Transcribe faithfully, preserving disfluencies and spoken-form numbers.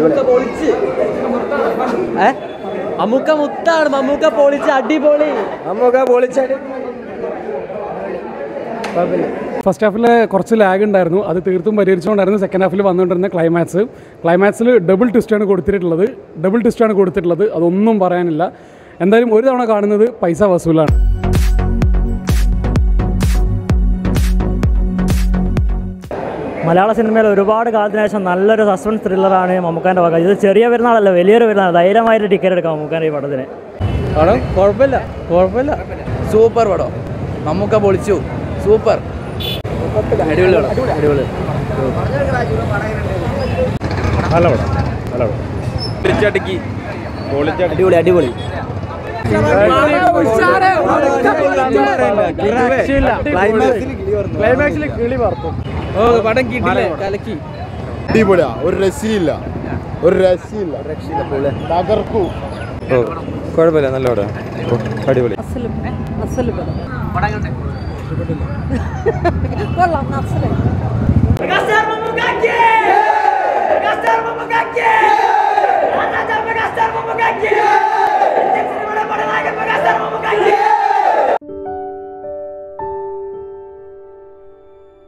ഏഹ് മമ്മൂക്ക മുത്താണ്. മമ്മൂക്ക പൊളിച്ച് അടിപൊളി. മമ്മൂക്ക പൊളിച്ച് ഫസ്റ്റ് ഹാഫിൽ കുറച്ച് ലാഗ് ഉണ്ടായിരുന്നു, അത് തീർത്തും പരിഹരിച്ചുകൊണ്ടായിരുന്നു സെക്കൻഡ് ഹാഫിൽ വന്നുകൊണ്ടിരുന്ന ക്ലൈമാക്സ്. ക്ലൈമാക്സിൽ ഡബിൾ ട്വിസ്റ്റാണ് കൊടുത്തിട്ടുള്ളത് ഡബിൾ ട്വിസ്റ്റാണ് കൊടുത്തിട്ടുള്ളത് അതൊന്നും പറയാനില്ല. എന്തായാലും ഒരു തവണ കാണുന്നത് പൈസ വസൂലാണ്. മലയാള സിനിമയിൽ ഒരുപാട് കാലത്തിന് ശേഷം നല്ലൊരു സസ്പെൻസ് ത്രില്ലറാണ് മമ്മൂക്കാൻ്റെ വക. ഇത് ചെറിയ പെരുന്നാളല്ല, വലിയൊരു പെരുന്നാൾ. ധൈര്യമായിട്ട് ടിക്കറ്റ് എടുക്കാം മമ്മൂക്കാൻ്റെ ഈ പടത്തിന്. പടം കുഴപ്പമില്ല, കുഴപ്പമില്ല, സൂപ്പർ പടം. മമ്മൂക്ക പൊളിച്ചു, സൂപ്പർ. അടിപൊളി പടം, അടിപൊളി. നല്ല പടം, നല്ല പടം. പൊളിച്ചടുക്കി, പൊളിച്ച അടിപൊളി, അടിപൊളി. അടിപൊളിയാ, ഒരു രക്ഷയില്ല, ഒരു രക്ഷയില്ല, തകർക്കൂ. കുഴപ്പമില്ല, നല്ല പടം, അടിപൊളി. കൊള്ളാം.